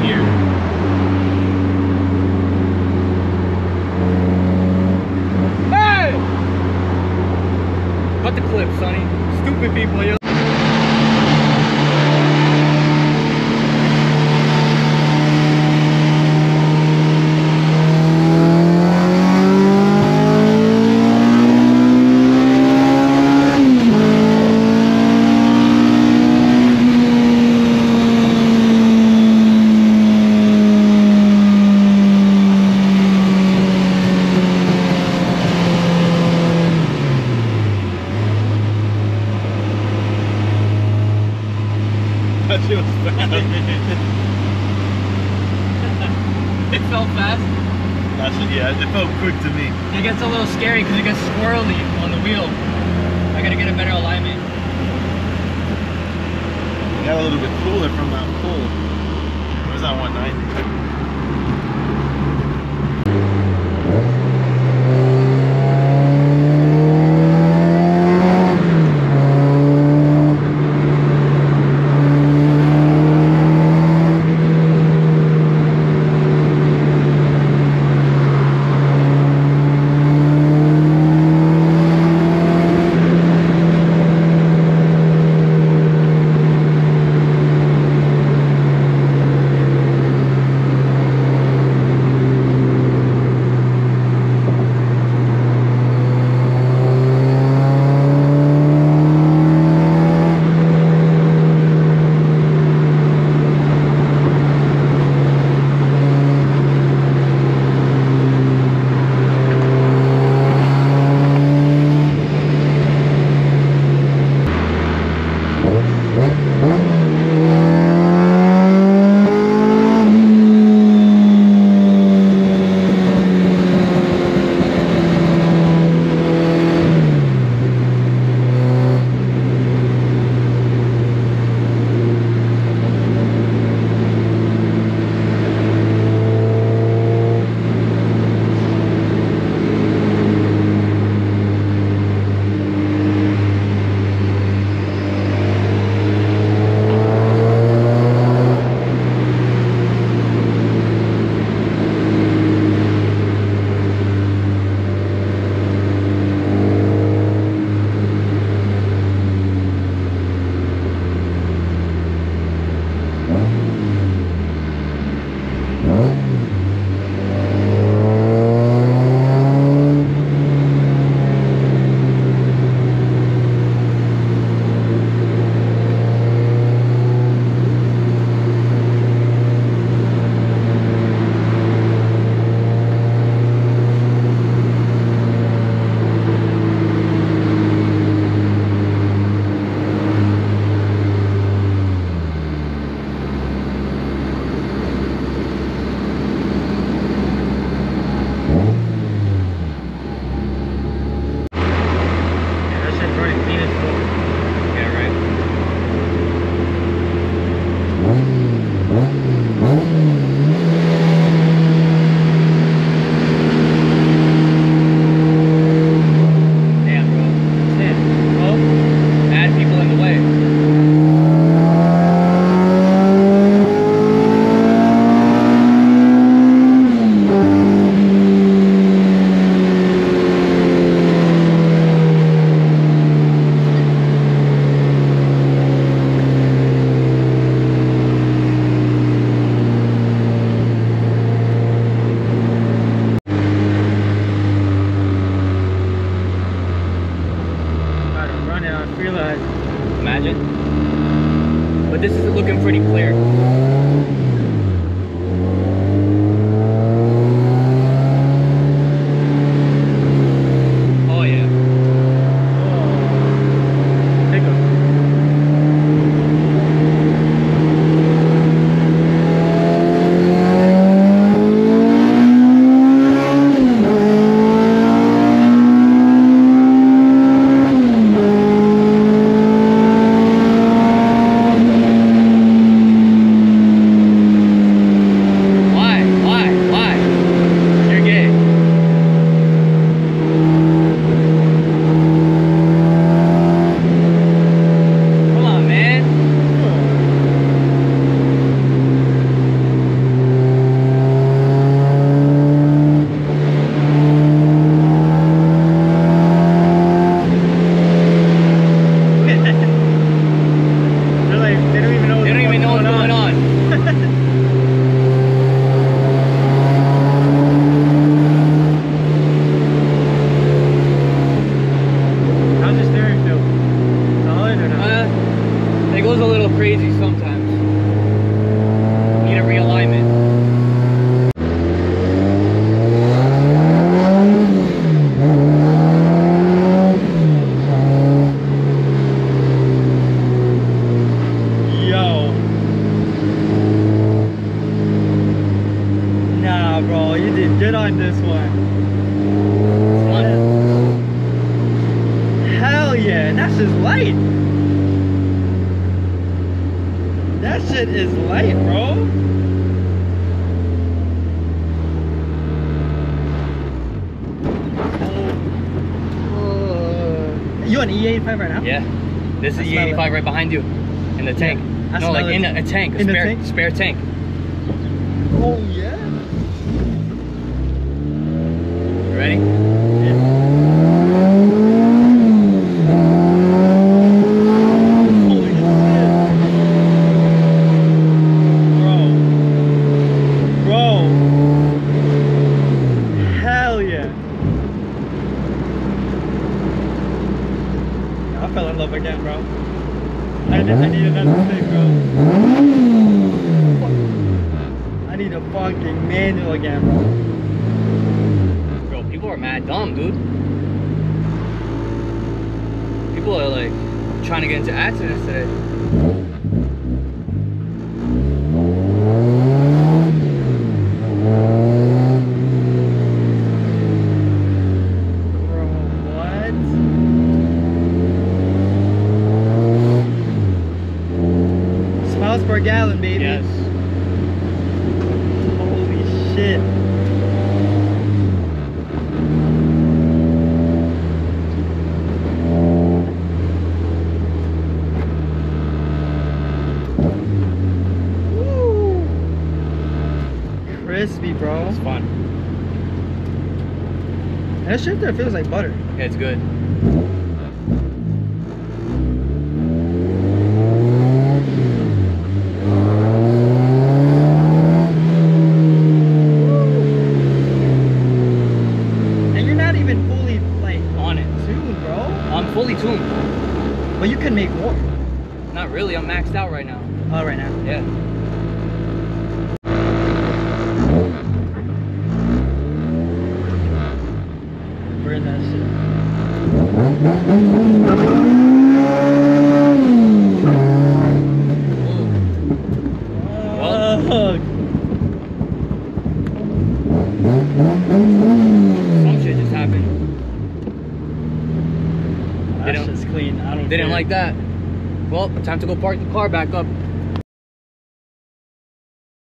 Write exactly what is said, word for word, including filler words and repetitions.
right here. Hey! Cut the clip, sonny. Stupid people, yo. That shit was bad. It felt fast? That shit, yeah, it felt quick to me. It gets a little scary because it gets squirrely on the wheel. I gotta get a better alignment. It got a little bit cooler from that pull. It was on one ninety. good on this one. What? Hell yeah, and that's just light. That shit is light, bro. You on E eighty-five right now? Yeah. This is E eighty-five right behind you. In the tank. Yeah, no, like in a, a tank. A in spare, the tank? Spare tank. Oh, yeah. You ready? Yeah. Holy shit. Bro. Bro. Hell yeah. I fell in love again, bro. I, did, I need another thing, bro. I need a fucking manual again, bro. Bro, people are mad dumb, dude. People are like trying to get into accidents today. Per gallon, baby. Yes. Holy shit. Woo. Crispy, bro. It's fun. And that shit there feels like butter. Yeah, it's good. Well, you can make more. Not really, I'm maxed out right now. Oh, right now? Yeah. Burn that shit. Whoa. Whoa. Some shit just happened. They didn't, clean. I don't they didn't like that. Well, time to go park the car back up.